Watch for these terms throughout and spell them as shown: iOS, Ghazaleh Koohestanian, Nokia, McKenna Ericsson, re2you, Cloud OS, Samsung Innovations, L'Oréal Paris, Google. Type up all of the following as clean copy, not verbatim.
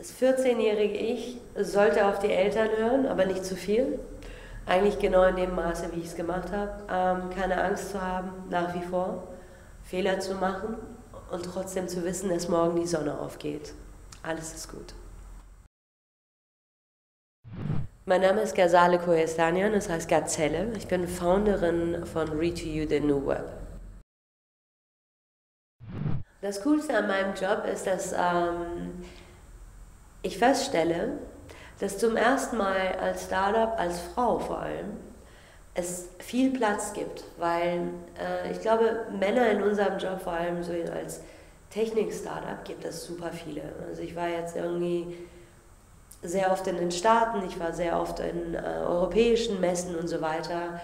Das 14-jährige Ich sollte auf die Eltern hören, aber nicht zu viel. Eigentlich genau in dem Maße, wie ich es gemacht habe. Keine Angst zu haben, nach wie vor, Fehler zu machen und trotzdem zu wissen, dass morgen die Sonne aufgeht. Alles ist gut. Mein Name ist Ghazaleh Koohestanian, das heißt Gazelle. Ich bin Founderin von re2you, The New Web. Das Coolste an meinem Job ist, dass ich feststelle, dass zum ersten Mal als Startup, als Frau vor allem, es viel Platz gibt, weil ich glaube, Männer in unserem Job, vor allem so als Technik-Startup, gibt es super viele. Also ich war jetzt irgendwie sehr oft in den Staaten, ich war sehr oft in europäischen Messen und so weiter.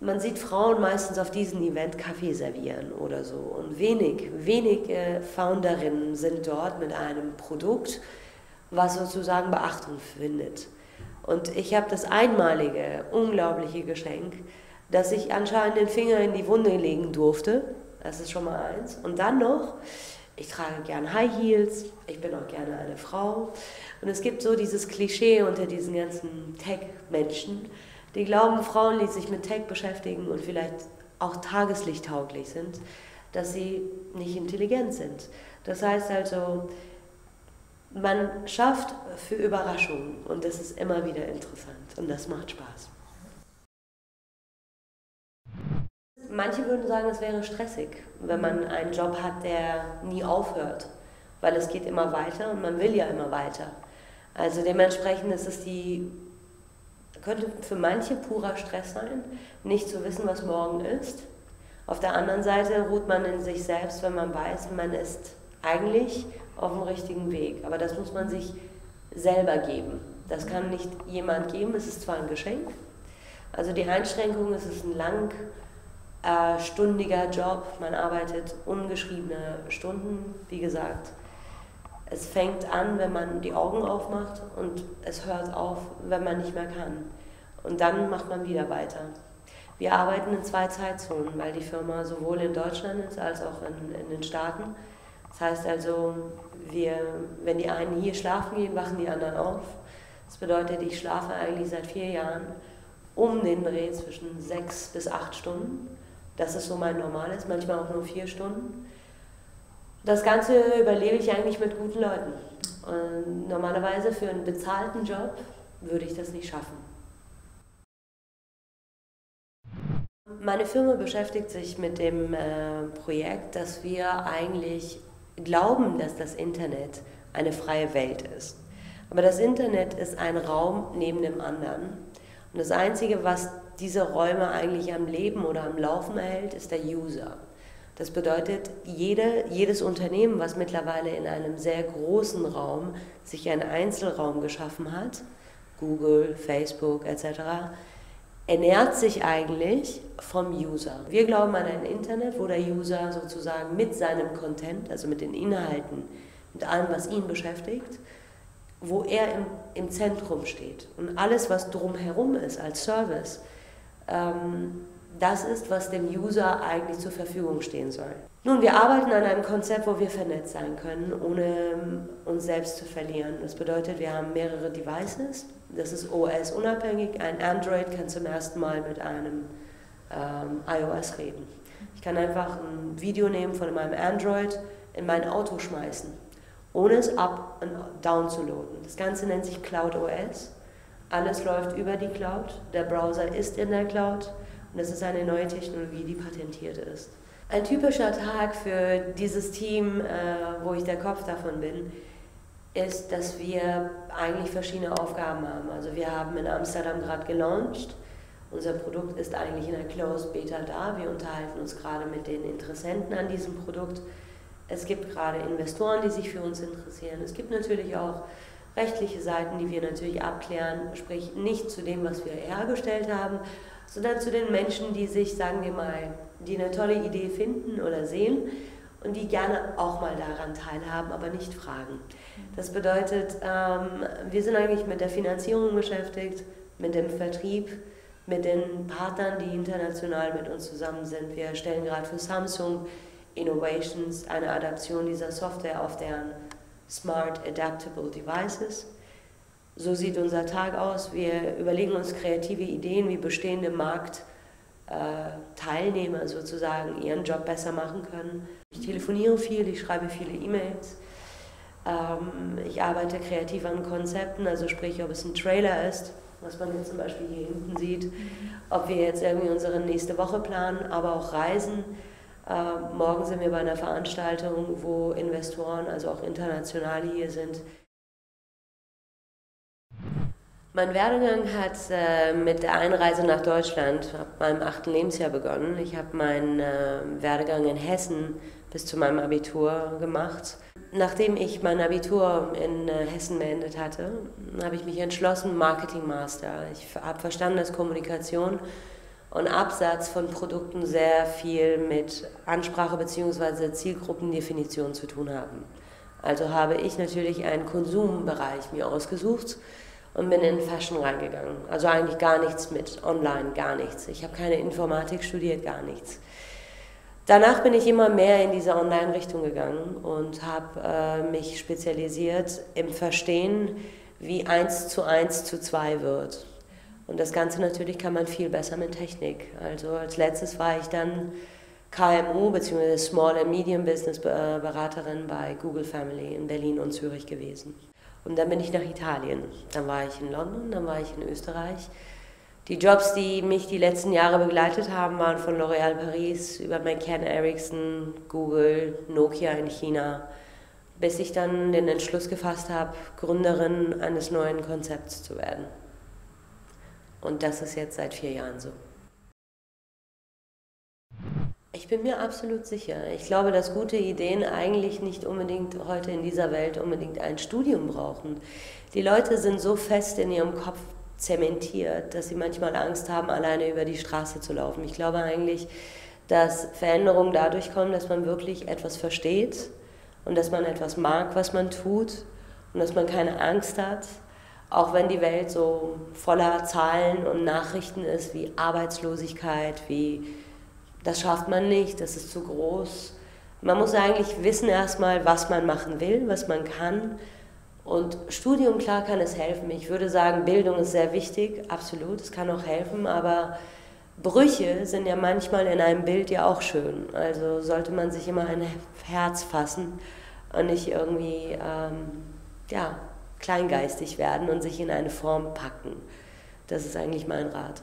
Man sieht Frauen meistens auf diesem Event Kaffee servieren oder so und wenige Founderinnen sind dort mit einem Produkt, was sozusagen Beachtung findet. Und ich habe das einmalige, unglaubliche Geschenk, dass ich anscheinend den Finger in die Wunde legen durfte. Das ist schon mal eins. Und dann noch, ich trage gerne High Heels, ich bin auch gerne eine Frau. Und es gibt so dieses Klischee unter diesen ganzen Tech-Menschen, die glauben, Frauen, die sich mit Tech beschäftigen und vielleicht auch tageslichttauglich sind, dass sie nicht intelligent sind. Das heißt also, man schafft für Überraschungen und das ist immer wieder interessant und das macht Spaß. Manche würden sagen, es wäre stressig, wenn man einen Job hat, der nie aufhört, weil es geht immer weiter und man will ja immer weiter. Also dementsprechend ist es könnte für manche purer Stress sein, nicht zu wissen, was morgen ist. Auf der anderen Seite ruht man in sich selbst, wenn man weiß, man ist eigentlich auf dem richtigen Weg, aber das muss man sich selber geben. Das kann nicht jemand geben, es ist zwar ein Geschenk. Also die Einschränkung, es ist ein langstündiger Job, man arbeitet ungeschriebene Stunden, wie gesagt. Es fängt an, wenn man die Augen aufmacht und es hört auf, wenn man nicht mehr kann. Und dann macht man wieder weiter. Wir arbeiten in 2 Zeitzonen, weil die Firma sowohl in Deutschland ist als auch in den Staaten. Das heißt also, wenn die einen hier schlafen gehen, wachen die anderen auf. Das bedeutet, ich schlafe eigentlich seit 4 Jahren um den Dreh zwischen 6 bis 8 Stunden. Das ist so mein normales, manchmal auch nur 4 Stunden. Das Ganze überlebe ich eigentlich mit guten Leuten. Und normalerweise für einen bezahlten Job würde ich das nicht schaffen. Meine Firma beschäftigt sich mit dem Projekt, dass wir eigentlich glauben, dass das Internet eine freie Welt ist. Aber das Internet ist ein Raum neben dem anderen. Und das Einzige, was diese Räume eigentlich am Leben oder am Laufen erhält, ist der User. Das bedeutet, jedes Unternehmen, was mittlerweile in einem sehr großen Raum sich einen Einzelraum geschaffen hat, Google, Facebook etc., ernährt sich eigentlich vom User. Wir glauben an ein Internet, wo der User sozusagen mit seinem Content, also mit den Inhalten, mit allem, was ihn beschäftigt, wo er im Zentrum steht. Und alles, was drumherum ist als Service, das ist, was dem User eigentlich zur Verfügung stehen soll. Nun, wir arbeiten an einem Konzept, wo wir vernetzt sein können, ohne uns selbst zu verlieren. Das bedeutet, wir haben mehrere Devices. Das ist OS-unabhängig. Ein Android kann zum ersten Mal mit einem iOS reden. Ich kann einfach ein Video nehmen von meinem Android in mein Auto schmeißen, ohne es up und down zu loaden. Das Ganze nennt sich Cloud OS. Alles läuft über die Cloud. Der Browser ist in der Cloud. Und das ist eine neue Technologie, die patentiert ist. Ein typischer Tag für dieses Team, wo ich der Kopf davon bin, ist, dass wir eigentlich verschiedene Aufgaben haben. Also wir haben in Amsterdam gerade gelauncht. Unser Produkt ist eigentlich in der Closed Beta da. Wir unterhalten uns gerade mit den Interessenten an diesem Produkt. Es gibt gerade Investoren, die sich für uns interessieren. Es gibt natürlich auch rechtliche Seiten, die wir natürlich abklären, sprich nicht zu dem, was wir hergestellt haben, sondern zu den Menschen, die sich, sagen wir mal, die eine tolle Idee finden oder sehen und die gerne auch mal daran teilhaben, aber nicht fragen. Das bedeutet, wir sind eigentlich mit der Finanzierung beschäftigt, mit dem Vertrieb, mit den Partnern, die international mit uns zusammen sind. Wir stellen gerade für Samsung Innovations eine Adaption dieser Software auf deren Smart Adaptable Devices. So sieht unser Tag aus. Wir überlegen uns kreative Ideen, wie bestehende Marktteilnehmer sozusagen ihren Job besser machen können. Ich telefoniere viel, ich schreibe viele E-Mails. Ich arbeite kreativ an Konzepten, also sprich, ob es ein Trailer ist, was man jetzt zum Beispiel hier hinten sieht, ob wir jetzt irgendwie unsere nächste Woche planen, aber auch Reisen. Morgen sind wir bei einer Veranstaltung, wo Investoren, also auch internationale hier sind. Mein Werdegang hat mit der Einreise nach Deutschland ab meinem 8. Lebensjahr begonnen. Ich habe meinen Werdegang in Hessen bis zu meinem Abitur gemacht. Nachdem ich mein Abitur in Hessen beendet hatte, habe ich mich entschlossen, Marketing Master. Ich habe verstanden, dass Kommunikation und Absatz von Produkten sehr viel mit Ansprache bzw. Zielgruppendefinition zu tun haben. Also habe ich natürlich einen Konsumbereich mir ausgesucht und bin in Fashion reingegangen. Also eigentlich gar nichts mit online, gar nichts. Ich habe keine Informatik studiert, gar nichts. Danach bin ich immer mehr in diese Online-Richtung gegangen und habe mich spezialisiert im Verstehen, wie 1:1:2 wird. Und das Ganze natürlich kann man viel besser mit Technik. Also als letztes war ich dann KMU bzw. Small and Medium Business Beraterin bei Google Family in Berlin und Zürich gewesen. Und dann bin ich nach Italien, dann war ich in London, dann war ich in Österreich. Die Jobs, die mich die letzten Jahre begleitet haben, waren von L'Oréal Paris über McKenna Ericsson, Google, Nokia in China, bis ich dann den Entschluss gefasst habe, Gründerin eines neuen Konzepts zu werden. Und das ist jetzt seit 4 Jahren so. Ich bin mir absolut sicher. Ich glaube, dass gute Ideen eigentlich nicht unbedingt heute in dieser Welt unbedingt ein Studium brauchen. Die Leute sind so fest in ihrem Kopf zementiert, dass sie manchmal Angst haben, alleine über die Straße zu laufen. Ich glaube eigentlich, dass Veränderungen dadurch kommen, dass man wirklich etwas versteht und dass man etwas mag, was man tut und dass man keine Angst hat, auch wenn die Welt so voller Zahlen und Nachrichten ist, wie Arbeitslosigkeit, wie das schafft man nicht, das ist zu groß. Man muss eigentlich wissen erstmal, was man machen will, was man kann. Und Studium, klar, kann es helfen. Ich würde sagen, Bildung ist sehr wichtig, absolut, es kann auch helfen, aber Brüche sind ja manchmal in einem Bild ja auch schön. Also sollte man sich immer ein Herz fassen und nicht irgendwie kleingeistig werden und sich in eine Form packen. Das ist eigentlich mein Rat.